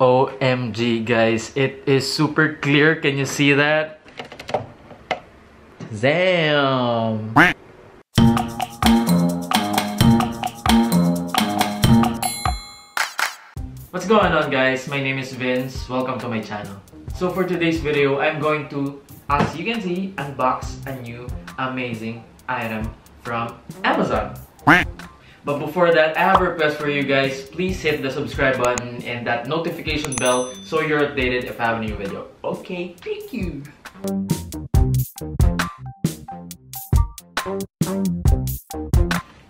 OMG guys, it is super clear. Can you see that? Damn! What's going on guys? My name is Vince. Welcome to my channel. So for today's video, I'm going to, as you can see, unbox a new amazing item from Amazon. But before that, I have a request for you guys. Please hit the subscribe button and that notification bell so you're updated if I have a new video. Okay, thank you!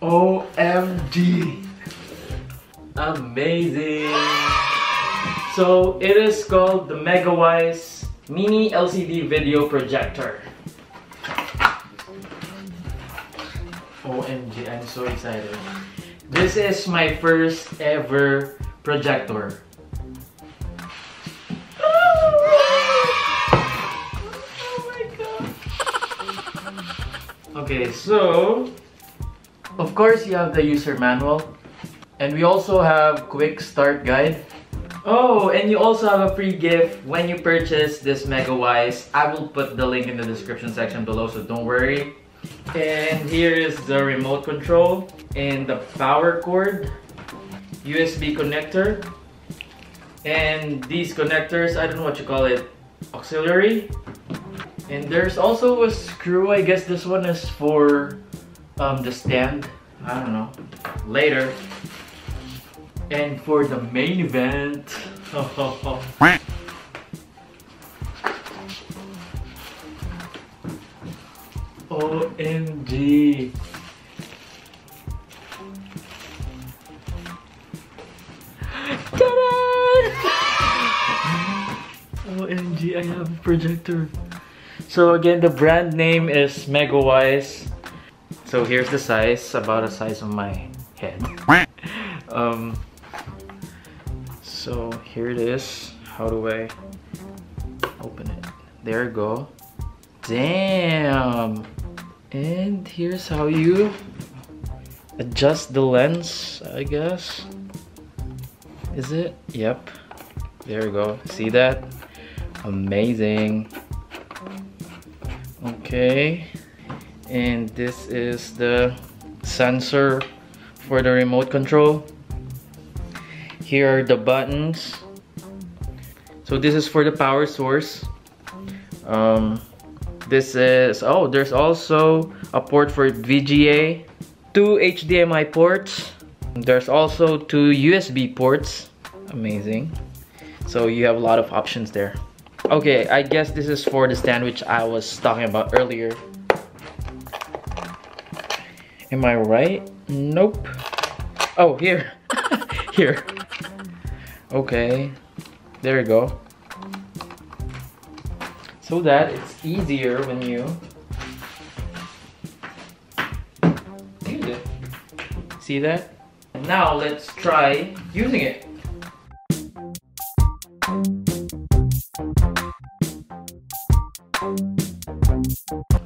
OMG! Amazing! So, it is called the MegaWise Mini LCD Video Projector. OMG, I'm so excited. This is my first ever projector. Oh my god. Okay, so of course you have the user manual, and we also have quick start guide. Oh, and you also have a free gift when you purchase this MegaWise. I will put the link in the description section below, so don't worry. And here is the remote control and the power cord, USB connector, and these connectors, I don't know what you call it, auxiliary. And there's also a screw, I guess this one is for the stand, I don't know, later. And for the main event, OMG! Ta-da! OMG, I have a projector. So again, the brand name is MegaWise. So here's the size, about the size of my head. So here it is. How do I open it? There you go. Damn! And here's how you adjust the lens, I guess. Is it? Yep. There you go. See that? Amazing. Okay. And this is the sensor for the remote control. Here are the buttons. So this is for the power source. This is, oh, there's also a port for VGA, two HDMI ports, there's also two USB ports. Amazing. So you have a lot of options there. Okay, I guess this is for the stand which I was talking about earlier. Am I right? Nope. Oh, here. Here. Okay. There you go. So that it's easier when you use it. See that? And now let's try using it.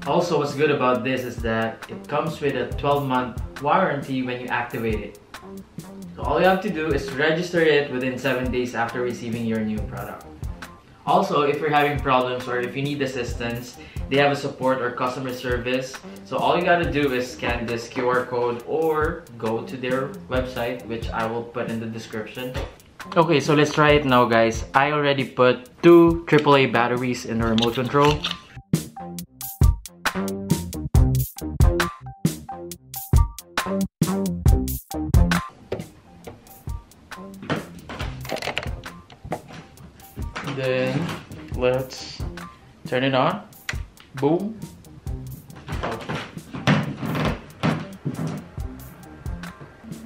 Also, what's good about this is that it comes with a 12-month warranty when you activate it. So all you have to do is register it within 7 days after receiving your new product. Also, if you're having problems or if you need assistance, they have a support or customer service. So all you gotta do is scan this QR code or go to their website, which I will put in the description. Okay, so let's try it now, guys. I already put two AAA batteries in the remote control. Then let's turn it on. Boom.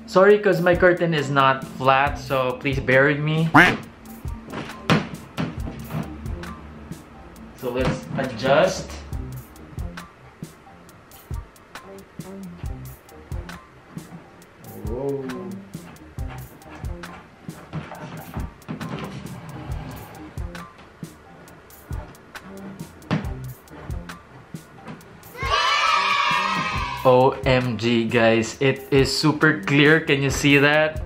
Sorry, because my curtain is not flat, so please bear with me. So let's adjust. Whoa. OMG guys, it is super clear. Can you see that?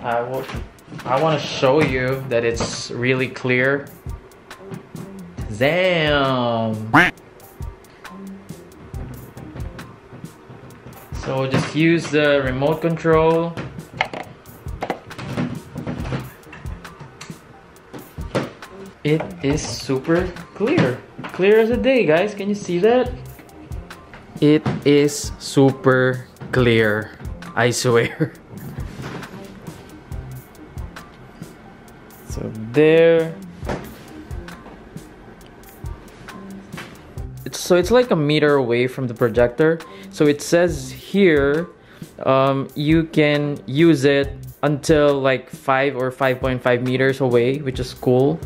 I want to show you that it's really clear. Damn! So just use the remote control. It is super clear. Clear as a day, guys. Can you see that? It is super clear. I swear. So there. So it's like a meter away from the projector. So it says here you can use it until like 5 or 5.5 meters away, which is cool.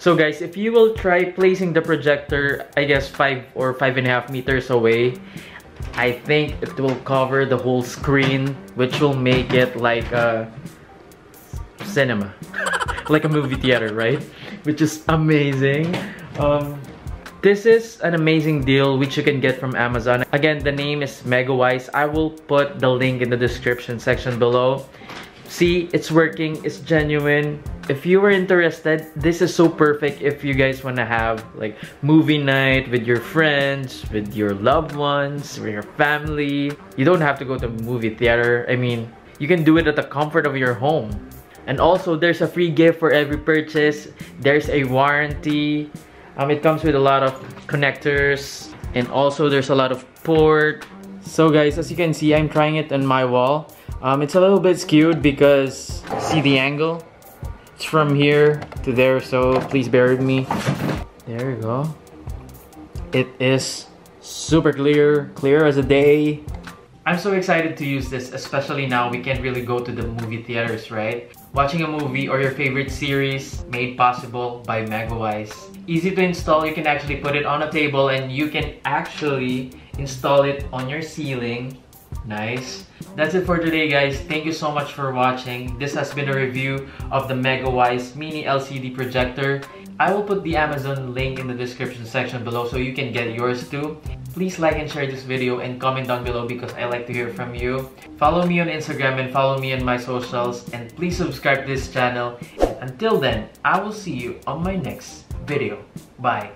So guys, if you will try placing the projector, I guess 5 or 5.5 meters away, I think it will cover the whole screen, which will make it like a cinema. Like a movie theater, right? Which is amazing. This is an amazing deal which you can get from Amazon. Again, the name is MegaWise. I will put the link in the description section below. See, it's working, it's genuine. If you were interested, this is so perfect if you guys want to have like movie night with your friends, with your loved ones, with your family. You don't have to go to a movie theater. I mean, you can do it at the comfort of your home. And also, there's a free gift for every purchase. There's a warranty. It comes with a lot of connectors. And also, there's a lot of port. So guys, as you can see, I'm trying it on my wall. It's a little bit skewed because, see the angle? It's from here to there, so please bear with me. There you go. It is super clear, clear as a day. I'm so excited to use this, especially now we can't really go to the movie theaters, right? Watching a movie or your favorite series made possible by MegaWise. Easy to install, you can actually put it on a table and you can actually install it on your ceiling. Nice. That's it for today, guys. Thank you so much for watching. This has been a review of the MegaWise mini LCD projector. I will put the Amazon link in the description section below so you can get yours too. Please like and share this video and comment down below because I like to hear from you. Follow me on Instagram and follow me on my socials, and please subscribe to this channel. Until then, I will see you on my next video. Bye.